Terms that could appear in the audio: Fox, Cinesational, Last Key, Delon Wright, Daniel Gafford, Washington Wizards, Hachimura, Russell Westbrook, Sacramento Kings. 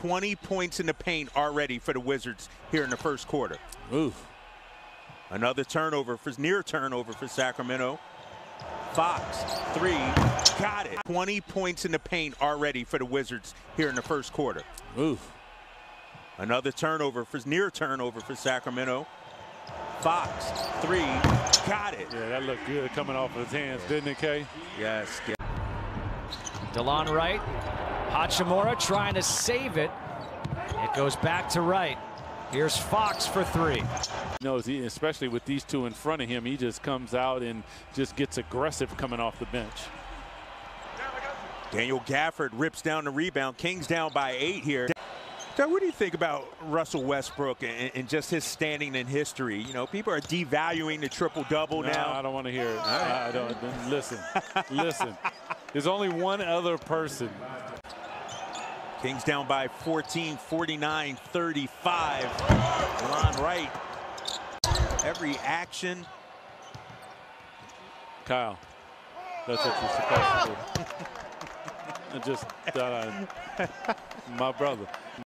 20 points in the paint already for the Wizards here in the first quarter. Oof. Another turnover, near turnover for Sacramento. Fox, three, got it. 20 points in the paint already for the Wizards here in the first quarter. Oof. Another turnover, near turnover for Sacramento. Fox, three, got it. Yeah, that looked good coming off of his hands, didn't it, Kay? Yes. Delon Wright, Hachimura trying to save it. It goes back to Wright. Here's Fox for three. He, especially with these two in front of him, he just comes out and just gets aggressive coming off the bench. Daniel Gafford rips down the rebound. Kings down by 8 here. What do you think about Russell Westbrook and just his standing in history? You know, people are devaluing the triple-double now. I don't want to hear it. I don't. Listen. There's only one other person. Kings down by 14, 49, 35. Delon Wright. Every action. Kyle, that's what you're supposed to do. My brother.